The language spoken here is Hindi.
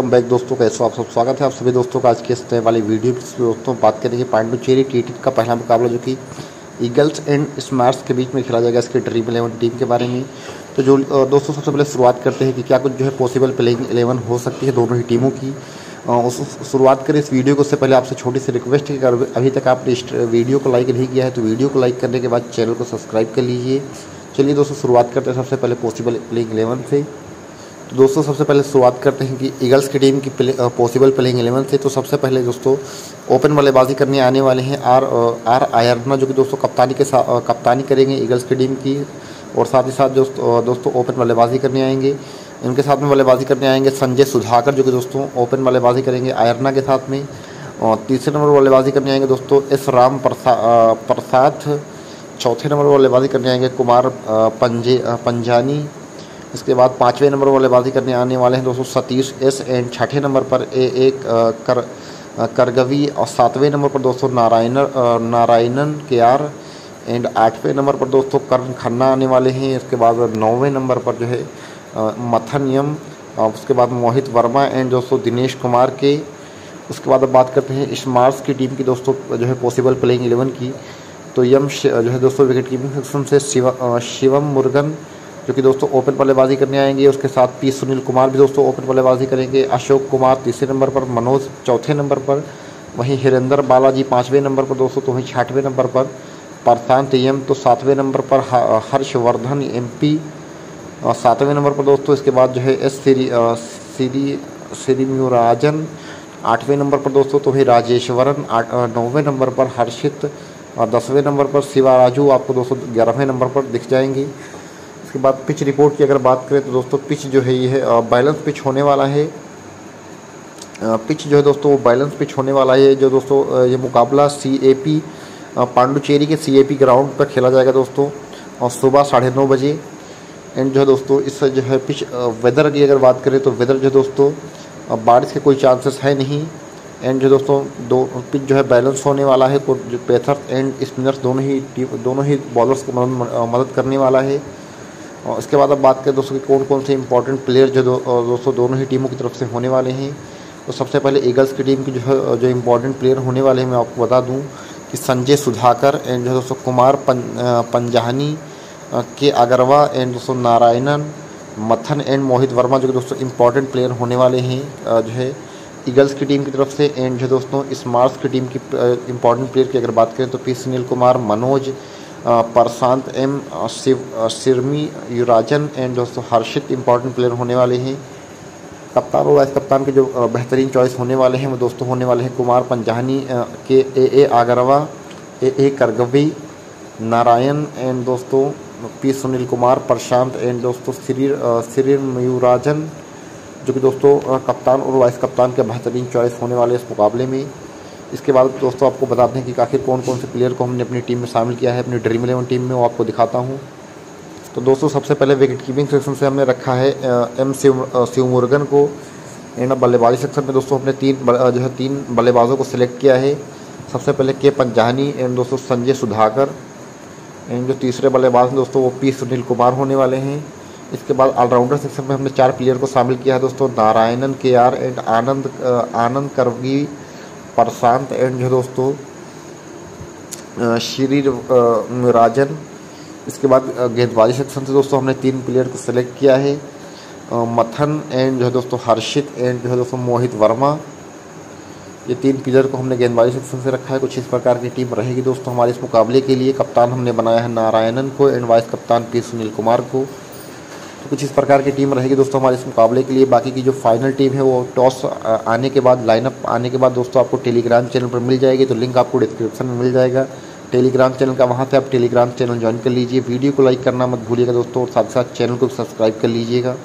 वेलकम बैक दोस्तों, कैसे आप सब। स्वागत है आप सभी दोस्तों का आज के इस नए वाली वीडियो में। दोस्तों बात करेंगे पांडुचेरी टीटी का पहला मुकाबला जो कि ईगल्स एंड स्मैशर्स के बीच में खेला जाएगा, इसके ड्रीम 11 टीम के बारे में। तो जो दोस्तों सबसे पहले शुरुआत करते हैं कि क्या कुछ जो है पॉसिबल प्लेइंग 11 हो सकती है दोनों ही टीमों की। उस शुरुआत करें इस वीडियो को, उससे पहले आपसे छोटी सी रिक्वेस्ट है कि अगर अभी तक आपने इस वीडियो को लाइक नहीं किया है तो वीडियो को लाइक करने के बाद चैनल को सब्सक्राइब कर लीजिए। चलिए दोस्तों शुरुआत करते हैं सबसे पहले पॉसिबल प्लेइंग 11 से। तो दोस्तों सबसे पहले शुरुआत करते हैं कि ईगल्स की टीम की पॉसिबल प्लेइंग 11 से। तो सबसे पहले दोस्तों ओपन बल्लेबाजी करने आने वाले हैं आर आयरना, जो कि दोस्तों कप्तानी करेंगे ईगल्स की टीम की। और साथ ही साथ दोस्तों ओपन बल्लेबाजी करने आएंगे। इनके साथ में बल्लेबाजी करने आएंगे संजय सुधाकर, जो कि दोस्तों ओपन बल्लेबाजी करेंगे आयरना के साथ में। और तीसरे नंबर बल्लेबाजी करने आएंगे दोस्तों एस राम प्रसाद। चौथे नंबर बल्लेबाजी करने आएंगे कुमार पंजानी। इसके बाद पाँचवें नंबर बल्लेबाजी करने आने वाले हैं दोस्तों सतीश एस एंड। छठे नंबर पर करगवी। और सातवें नंबर पर दोस्तों नारायणन के आर एंड। आठवें नंबर पर दोस्तों करण खन्ना आने वाले हैं। इसके बाद नौवें नंबर पर जो है मथनयम। उसके बाद मोहित वर्मा एंड दोस्तों दिनेश कुमार के। उसके बाद अब बात करते हैं स्मैशर्स की टीम की दोस्तों जो है पॉसिबल प्लेइंग 11 की। तो यम जो है दोस्तों विकेट कीपिंग सेक्शन से शिवम मुर्गन, जो कि दोस्तों ओपन बल्लेबाजी करने आएंगे। उसके साथ पी सुनील कुमार भी दोस्तों ओपन बल्लेबाजी करेंगे। अशोक कुमार तीसरे नंबर पर, मनोज चौथे नंबर पर, वहीं हिरेंद्र बालाजी पाँचवें नंबर पर दोस्तों। तो वहीं छठवें नंबर पर प्रशांत एम। तो सातवें नंबर पर हर्षवर्धन एमपी। और सातवें नंबर पर दोस्तों इसके बाद जो है एस श्रीम्यूराजन। आठवें नंबर पर दोस्तों तो वहीं राजेश्वरन। नौवें नंबर पर हर्षित। और दसवें नंबर पर शिवाराजू आपको दोस्तों 11वें नंबर पर दिख जाएंगे। इसके बाद पिच रिपोर्ट की अगर बात करें तो दोस्तों पिच जो है ये है बैलेंस पिच होने वाला है। पिच जो है दोस्तों वो बैलेंस पिच होने वाला है। जो दोस्तों ये मुकाबला CAP पांडुचेरी के CAP ग्राउंड पर खेला जाएगा दोस्तों, और सुबह 9:30 बजे। एंड जो है दोस्तों इस जो है पिच वेदर की अगर बात करें तो वेदर जो है दोस्तों बारिश के कोई चांसेस है नहीं। एंड जो दोस्तों पिच जो है बैलेंस होने वाला है। पैथर्स एंड स्पिनर्स दोनों ही बॉलर्स को मदद करने वाला है। और इसके बाद अब बात करें दोस्तों कि कौन कौन से इंपॉर्टेंट प्लेयर जो दोस्तों दोनों ही टीमों की तरफ से होने वाले हैं। तो सबसे पहले ईगल्स की टीम की जो इम्पोर्टेंट प्लेयर होने वाले हैं मैं आपको बता दूं कि संजय सुधाकर एंड जो दोस्तों कुमार पंजानी के अगरवा एंड दोस्तों नारायणन मथन एंड मोहित वर्मा, जो दोस्तों इम्पॉर्टेंट प्लेयर होने वाले हैं जो है ईगल्स की टीम की तरफ से। एंड जो दोस्तों स्मैशर्स की टीम की इम्पॉर्टेंट प्लेयर की अगर बात करें तो पी सुनील कुमार, मनोज प्रशांत एम, सिरमी युराजन एंड दोस्तों हर्षित इंपॉर्टेंट प्लेयर होने वाले हैं। कप्तान और वाइस कप्तान के जो बेहतरीन चॉइस होने वाले हैं वो दोस्तों होने वाले हैं कुमार पंजानी के ए आगरवा, ए करगवी, नारायण एंड दोस्तों पी सुनील कुमार, प्रशांत एंड दोस्तों श्रीम्यूराजन, जो कि दोस्तों कप्तान और वाइस कप्तान के बेहतरीन चॉइस होने वाले इस मुकाबले में। इसके बाद दोस्तों आपको बताते हैं कि आखिर कौन कौन से प्लेयर को हमने अपनी टीम में शामिल किया है अपनी ड्रीम 11 टीम में, वो आपको दिखाता हूं। तो दोस्तों सबसे पहले विकेट कीपिंग सेक्शन से हमने रखा है एम शिवमुर्गन को। एंड बल्लेबाजी सेक्शन में दोस्तों हमने तीन बल्लेबाजों को सिलेक्ट किया है। सबसे पहले के पंजानी एंड दोस्तों संजय सुधाकर एंड जो तीसरे बल्लेबाज दोस्तों वो पी सुनील कुमार होने वाले हैं। इसके बाद ऑलराउंडर सेक्शन में हमने 4 प्लेयर को शामिल किया है दोस्तों, नारायणन के आर एंड आनंद करगी, प्रशांत एंड जो दोस्तों श्री राजन। इसके बाद गेंदबाजी सेक्शन से दोस्तों हमने 3 प्लेयर को सिलेक्ट किया है, मथन एंड जो है दोस्तों हर्षित एंड जो है दोस्तों मोहित वर्मा। ये 3 प्लेयर को हमने गेंदबाजी सेक्शन से रखा है। कुछ इस प्रकार की टीम रहेगी दोस्तों हमारे इस मुकाबले के लिए। कप्तान हमने बनाया है नारायणन को एंड वाइस कप्तान पी सुनील कुमार को। तो कुछ इस प्रकार की टीम रहेगी दोस्तों हमारे इस मुकाबले के लिए। बाकी की जो फाइनल टीम है वो टॉस आने के बाद, लाइनअप आने के बाद दोस्तों आपको टेलीग्राम चैनल पर मिल जाएगी। तो लिंक आपको डिस्क्रिप्शन में मिल जाएगा टेलीग्राम चैनल का, वहाँ से आप टेलीग्राम चैनल ज्वाइन कर लीजिए। वीडियो को लाइक करना मत भूलिएगा दोस्तों, और साथ ही साथ चैनल को सब्सक्राइब कर लीजिएगा।